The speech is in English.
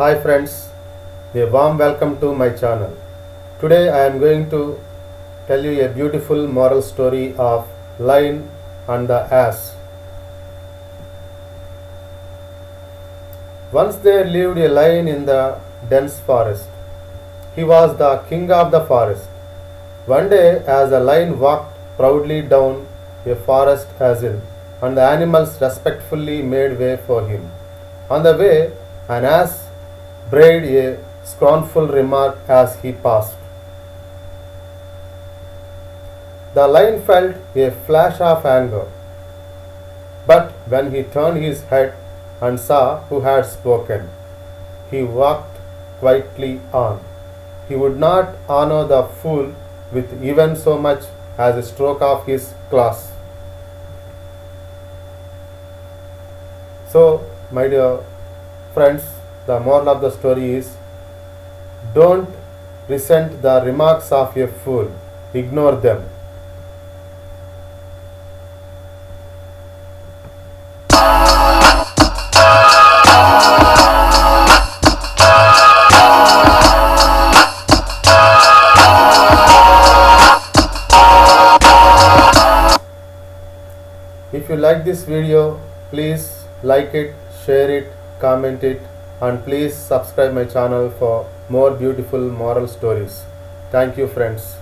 Hi friends, a warm welcome to my channel. Today I am going to tell you a beautiful moral story of Lion and the Ass. Once there lived a lion in the dense forest. He was the king of the forest. One day, as a lion walked proudly down a forest path, and the animals respectfully made way for him. On the way, an ass brayed a scornful remark as he passed. The lion felt a flash of anger, but when he turned his head and saw who had spoken, he walked quietly on. He would not honor the fool with even so much as a stroke of his claws. So, my dear friends, the moral of the story is, don't resent the remarks of a fool. Ignore them. If you like this video, please like it, share it, comment it, and please subscribe my channel for more beautiful moral stories. Thank you, friends.